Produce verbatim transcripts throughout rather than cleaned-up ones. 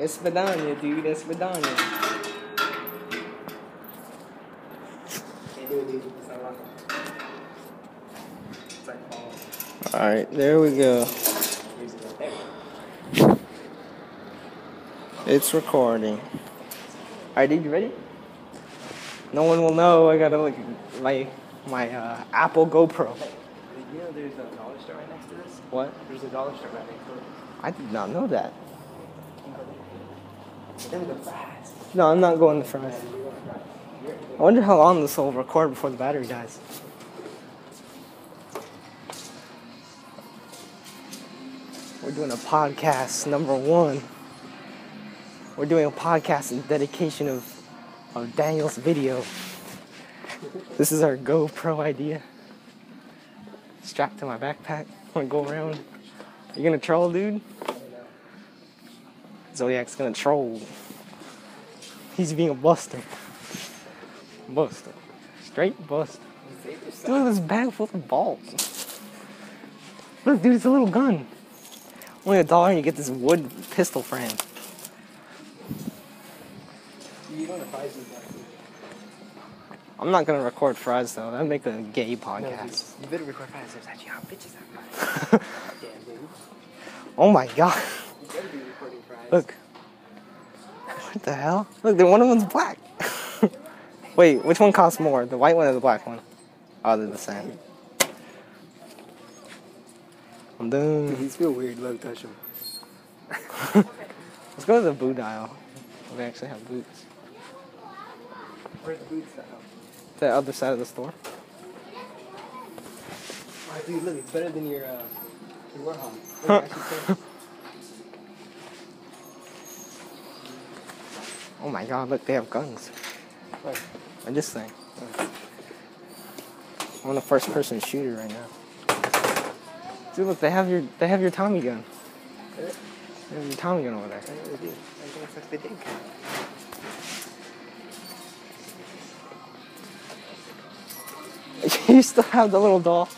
It's Vidania, dude. It's Vidania. Alright, there we go. It's recording. Alright, dude, you ready? No one will know. I gotta look at my, my uh, Apple GoPro. Hey, you know there's a dollar store right next to this? What? There's a dollar store right next to this. I did not know that. No, I'm not going to fries. I wonder how long this will record before the battery dies. We're doing a podcast, number one. We're doing a podcast in dedication of, of Daniel's video. This is our GoPro idea. Strapped to my backpack. I'm gonna go around. You gonna troll, dude? Zodiac's gonna troll. He's being a buster. Buster. Straight buster. Look at this bag full of balls. Look, dude, it's a little gun. Only a dollar and you get this wood pistol frame. I'm not gonna record fries though. That'd make a gay podcast. No, you better record fries. There's actually hot bitches out there. Oh my god. You better be recording fries. Look. What the hell? Look, one of them's black. Wait, which one costs more? The white one or the black one? Oh, they're the same. I'm done. Dude, he's feel weird. Low touch him. Let's go to the boot aisle. They actually have boots. Where's the boots aisle? The other side of the store. Oh, dude, look, it's better than your uh, your Warhol. Look, oh my god! Look, they have guns. Look, I just think. I'm the first-person shooter right now. Dude, look, they have your they have your Tommy gun. They have your Tommy gun over there. They do. They do. They do. You still have the little doll.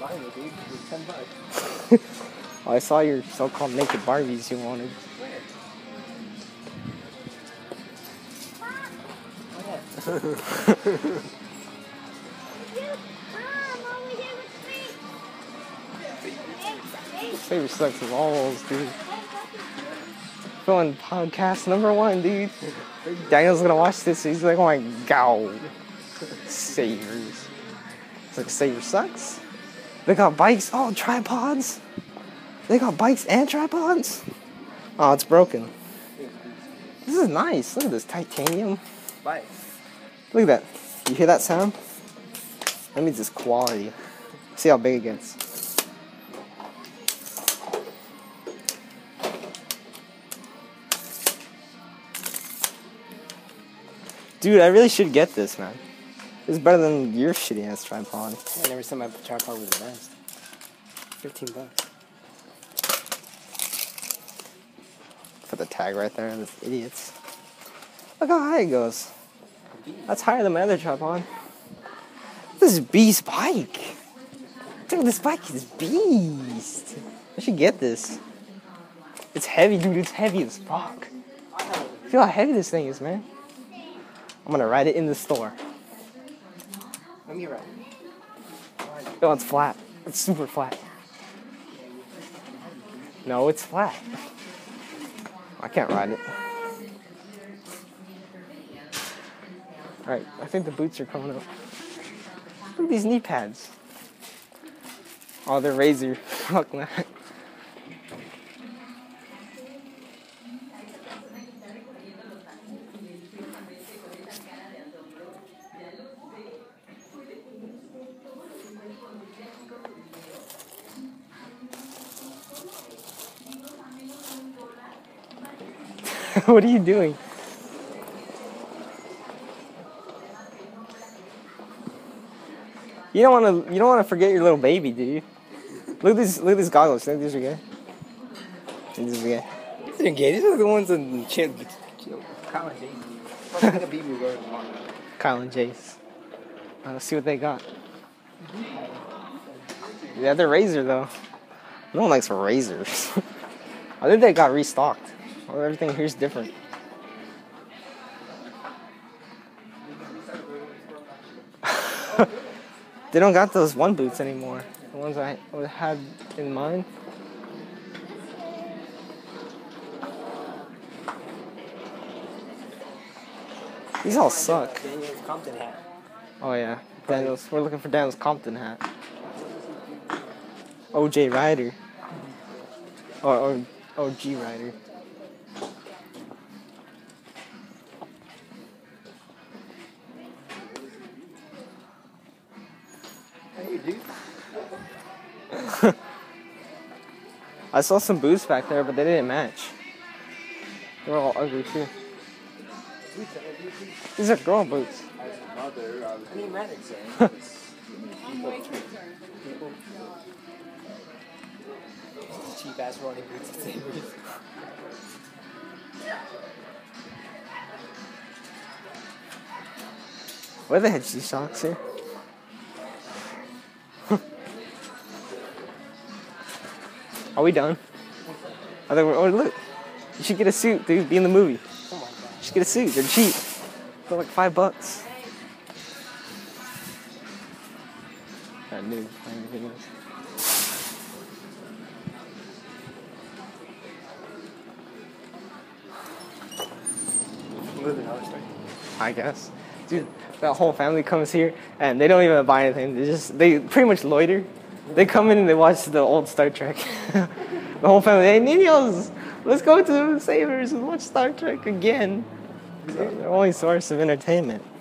Buy me, dude. It's ten bucks. I saw your so-called naked Barbies you wanted. Where? Savers sucks of alls, dude. Going podcast number one, dude. Daniel's gonna watch this. He's like, oh my god, Savers. It's like Savers sucks. They got bikes. Oh, tripods. They got bikes and tripods. Oh, it's broken. This is nice. Look at this titanium. Bike. Look at that. You hear that sound? That means it's quality. See how big it gets. Dude, I really should get this, man. It's better than your shitty ass tripod. I never said my tripod was the best. fifteen bucks. Put the tag right there, those idiots. Look how high it goes. That's higher than my other tripod. This is beast bike. Dude, this bike is beast. I should get this. It's heavy, dude. It's heavy as fuck. Feel how heavy this thing is, man. I'm gonna ride it in the store. Let me ride it. Oh, it's flat. It's super flat. No, it's flat. I can't ride it. Alright, I think the boots are coming up. Look at these knee pads. Oh, they're Razor. Fuck that. What are you doing? You don't want to. You don't want to forget your little baby, do you? Look at these. Look at these goggles. You think these are gay? These are gay. These are gay. These are the ones in chill. Kyle and Jace. Kyle and Jace. Uh, let's see what they got. Yeah, they're Razor though. No one likes Razors. I think they got restocked. Everything here's different. They don't got those one boots anymore. The ones I had in mind. These all suck. Daniel's Compton hat. Oh yeah, Daniel's. We're looking for Daniel's Compton hat. O J Ryder. Or, or O G Ryder. Hey, dude. I saw some boots back there, but they didn't match. They were all ugly too. These are girl boots. Cheap ass running boots at Savers. Where the heck these socks here? Are we done? I think we're. Oh look, you should get a suit, dude. Be in the movie. Just get a suit, they're cheap. They're like five bucks. I knew everything else. I guess. Dude, that whole family comes here and they don't even buy anything. They just they pretty much loiter. They come in and they watch the old Star Trek. The whole family, hey niños, let's go to Savers and watch Star Trek again. They're the only source of entertainment.